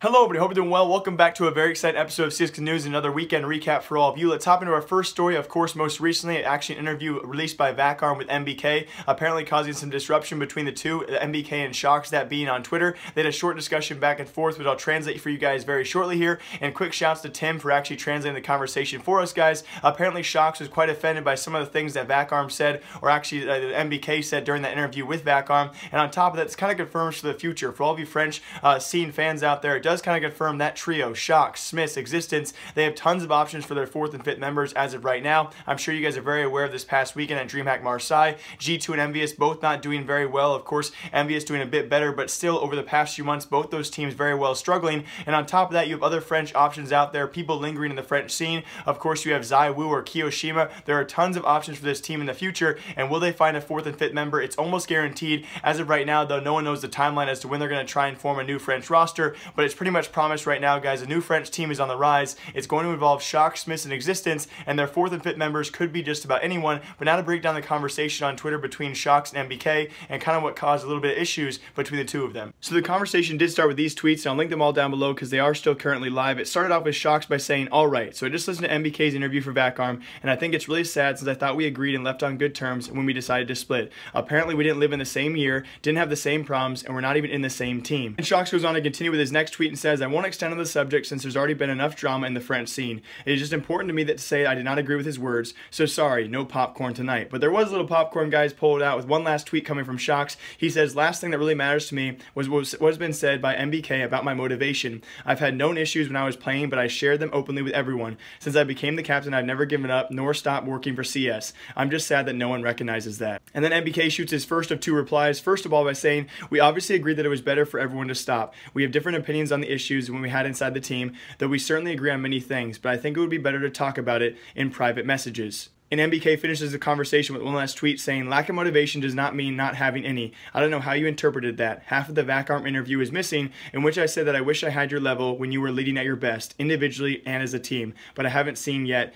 Hello everybody, hope you're doing well. Welcome back to a very exciting episode of CS:GO News, another weekend recap for all of you. Let's hop into our first story. Of course, most recently, actually an interview released by Vakarm with MBK, apparently causing some disruption between the two, MBK and Shox, that being on Twitter. They had a short discussion back and forth, which I'll translate for you guys very shortly here. And quick shouts to Tim for actually translating the conversation for us, guys. Apparently, Shox was quite offended by some of the things that Vakarm said, or actually MBK said during that interview with Vakarm. And on top of that, it's kind of confirms for the future. For all of you French scene fans out there, it does kind of confirm that trio, Shox, SmithZz, Ex6TenZ, they have tons of options for their 4th and 5th members as of right now. I'm sure you guys are very aware of this past weekend at DreamHack Marseille. G2 and EnVyUs both not doing very well. Of course, EnVyUs doing a bit better, but still over the past few months, both those teams very well struggling. And on top of that, you have other French options out there, people lingering in the French scene. Of course, you have ZywOo or Kiyoshima. There are tons of options for this team in the future, and will they find a 4th and 5th member? It's almost guaranteed. As of right now, though, no one knows the timeline as to when they're going to try and form a new French roster, but it's pretty much promised right now, guys. A new French team is on the rise. It's going to involve Shox, SmithZz, and Ex6TenZ, and their 4th and 5th members could be just about anyone. But now to break down the conversation on Twitter between Shox and MBK and kind of what caused a little bit of issues between the two of them. So the conversation did start with these tweets, and I'll link them all down below because they are still currently live. It started off with Shox by saying, "All right, so I just listened to MBK's interview for Vakarm, and I think it's really sad since I thought we agreed and left on good terms when we decided to split. Apparently we didn't live in the same year, didn't have the same problems, and we're not even in the same team." And Shox goes on to continue with his next tweet and says, "I won't extend on the subject since there's already been enough drama in the French scene. It is just important to me that to say I did not agree with his words, so sorry, no popcorn tonight." But there was a little popcorn, guys, pulled out with one last tweet coming from Shox. He says, "Last thing that really matters to me was what has been said by MBK about my motivation. I've had known issues when I was playing, but I shared them openly with everyone. Since I became the captain, I've never given up nor stopped working for CS. I'm just sad that no one recognizes that." And then MBK shoots his first of two replies, first of all by saying, "We obviously agreed that it was better for everyone to stop. We have different opinions on the issues when we had inside the team, though we certainly agree on many things, but I think it would be better to talk about it in private messages." And MBK finishes the conversation with one last tweet saying, "Lack of motivation does not mean not having any. I don't know how you interpreted that. Half of the Vakarm interview is missing, in which I said that I wish I had your level when you were leading at your best, individually and as a team, but I haven't seen yet.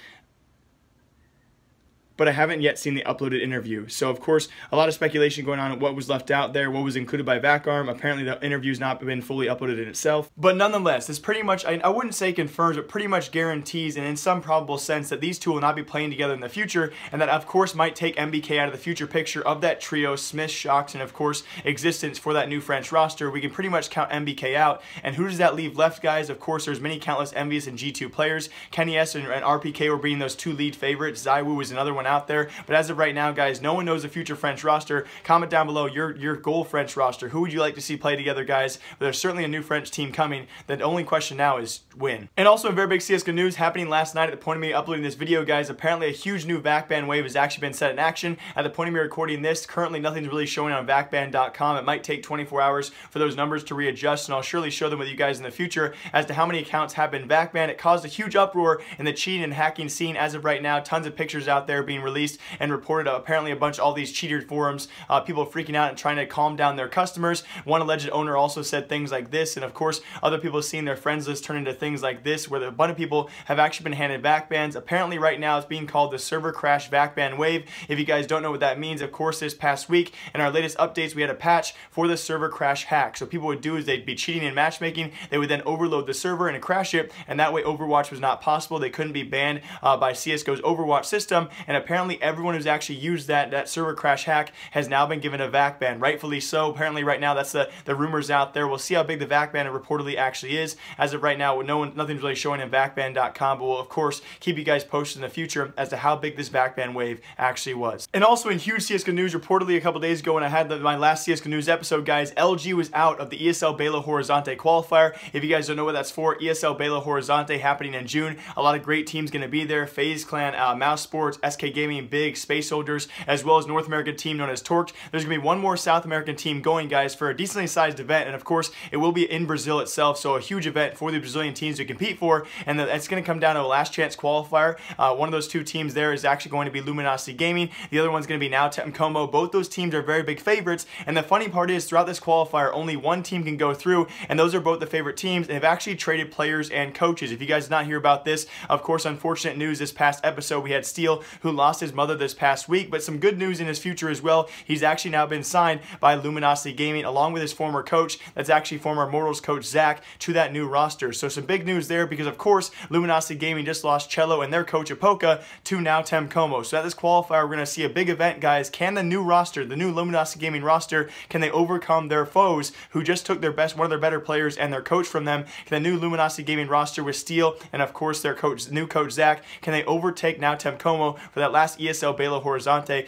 But I haven't yet seen the uploaded interview." So of course, a lot of speculation going on at what was left out there, what was included by Vakarm. Apparently the interview's not been fully uploaded in itself. But nonetheless, this pretty much, I wouldn't say confirms, but pretty much guarantees and in some probable sense that these two will not be playing together in the future, and that of course might take MBK out of the future picture of that trio, SmithZz, Shox, and of course Ex6TenZ for that new French roster. We can pretty much count MBK out. And who does that leave left, guys? Of course, there's many countless EnVyUs and G2 players. Kenny S and RPK were being those two lead favorites. ZywOo was another one out there, but as of right now, guys, no one knows the future French roster. Comment down below your goal French roster. Who would you like to see play together, guys? But there's certainly a new French team coming. The only question now is when. And also in very big CS:GO news happening last night at the point of me uploading this video, guys, apparently a huge new VAC ban wave has actually been set in action. At the point of me recording this, currently nothing's really showing on VACban.com. It might take 24 hours for those numbers to readjust, and I'll surely show them with you guys in the future as to how many accounts have been VAC banned. It caused a huge uproar in the cheating and hacking scene as of right now. Tons of pictures out there being released and reported apparently a bunch of all these cheater forums, people freaking out and trying to calm down their customers. One alleged owner also said things like this, and of course other people have seen their friends list turn into things like this where a bunch of people have actually been handed VAC bans. Apparently right now it's being called the server crash VAC ban wave. If you guys don't know what that means, of course this past week in our latest updates we had a patch for the server crash hack. So people would do is they'd be cheating in matchmaking, they would then overload the server and crash it, and that way Overwatch was not possible. They couldn't be banned by CSGO's Overwatch system. And apparently everyone who's actually used that server crash hack has now been given a VAC ban, rightfully so. Apparently right now that's the rumors out there. We'll see how big the VAC ban reportedly actually is. As of right now, nothing's really showing in VACban.com, but we'll of course keep you guys posted in the future as to how big this VAC ban wave actually was. And also in huge CS:GO news, reportedly a couple days ago when I had my last CS:GO news episode, guys, LG was out of the ESL Belo Horizonte qualifier. If you guys don't know what that's for, ESL Belo Horizonte happening in June. A lot of great teams going to be there. FaZe Clan, Mouse Sports, SK Gaming, Big, Space Soldiers, as well as North American team known as Torch. There's going to be one more South American team going, guys, for a decently sized event, and of course, it will be in Brazil itself, so a huge event for the Brazilian teams to compete for, and that's going to come down to a last chance qualifier. One of those two teams there is actually going to be Luminosity Gaming. The other one's going to be now Tem Como. Both those teams are very big favorites, and the funny part is, throughout this qualifier, only one team can go through, and those are both the favorite teams, and they've actually traded players and coaches. If you guys did not hear about this, of course, unfortunate news this past episode, we had Steel, who lost his mother this past week, but some good news in his future as well. He's actually now been signed by Luminosity Gaming along with his former coach, that's actually former Immortals coach Zach, to that new roster. So some big news there because, of course, Luminosity Gaming just lost Cello and their coach Apoka to now Tem Como. So at this qualifier, we're going to see a big event, guys. Can the new roster, the new Luminosity Gaming roster, can they overcome their foes who just took their best, one of their better players and their coach from them? Can the new Luminosity Gaming roster with Steel and, of course, their coach, new coach Zach, can they overtake now Tem Como for that last ESL Belo Horizonte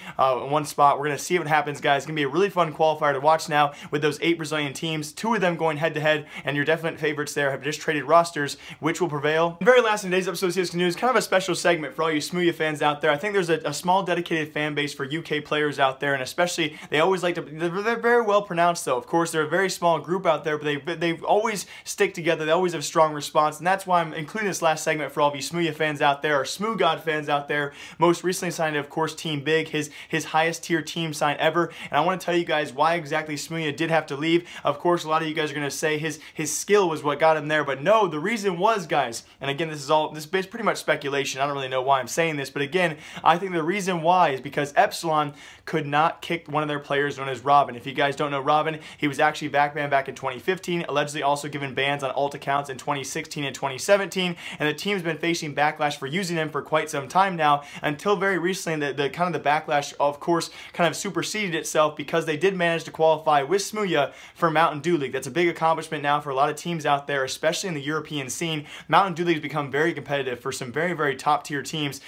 one spot? We're going to see what happens, guys. It's going to be a really fun qualifier to watch now with those 8 Brazilian teams, 2 of them going head-to-head, and your definite favorites there have just traded rosters, which will prevail. And very last in today's episode of CS:GO News, kind of a special segment for all you Smooya fans out there. I think there's a small dedicated fan base for UK players out there, and especially, they always like to, they're very well pronounced though. Of course, they're a very small group out there, but they always stick together. They always have strong response, and that's why I'm including this last segment for all of you Smooya fans out there, or Smoo God fans out there. Most recently signed, of course, Team Big, his highest tier team sign ever, and I want to tell you guys why exactly Smooya did have to leave. Of course, a lot of you guys are going to say his skill was what got him there, but no, the reason was, guys, and again, this is pretty much speculation. I don't really know why I'm saying this, but again, I think the reason why is because Epsilon could not kick one of their players known as Robin. If you guys don't know Robin, he was actually VAC banned back in 2015, allegedly also given bans on alt accounts in 2016 and 2017, and the team's been facing backlash for using him for quite some time now, until very recently the backlash, of course, kind of superseded itself because they did manage to qualify with Smooya for Mountain Dew League. That's a big accomplishment now for a lot of teams out there, especially in the European scene. Mountain Dew League has become very competitive for some very, very top tier teams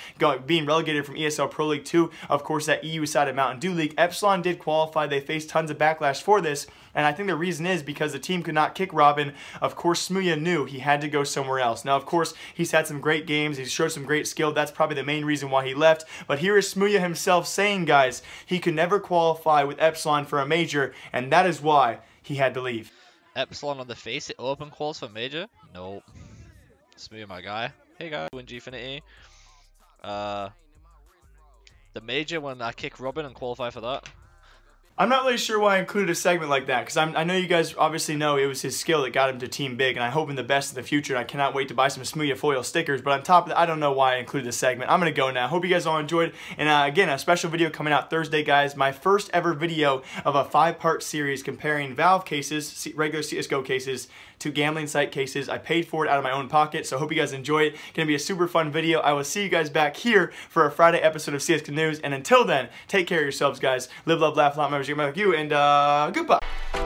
being relegated from ESL Pro League to, of course, that EU side of Mountain Dew League. Epsilon did qualify. They faced tons of backlash for this, and I think the reason is because the team could not kick Robin. Of course, Smooya knew he had to go somewhere else. Now, of course, he's had some great games. He's showed some great skill. That's probably the main reason why he left. But here is Smooya himself saying, guys, he could never qualify with Epsilon for a major, and that is why he had to leave. Epsilon on the face, it open calls for major? Nope. Smooya, my guy. Hey, guys. Win Gfinity. The major, when I kick Robin and qualify for that. I'm not really sure why I included a segment like that, because I know you guys obviously know it was his skill that got him to Team Big, and I hope him the best in the future, and I cannot wait to buy some Smooya foil stickers, but on top of that, I don't know why I included this segment. I'm going to go now. Hope you guys all enjoyed, and again, a special video coming out Thursday, guys. My first ever video of a 5-part series comparing Valve cases, regular CSGO cases, to gambling site cases. I paid for it out of my own pocket, so hope you guys enjoy it. Going to be a super fun video. I will see you guys back here for a Friday episode of CS:GO News, and until then, take care of yourselves, guys. Live, love, laugh, lot members. You're my you, and goodbye.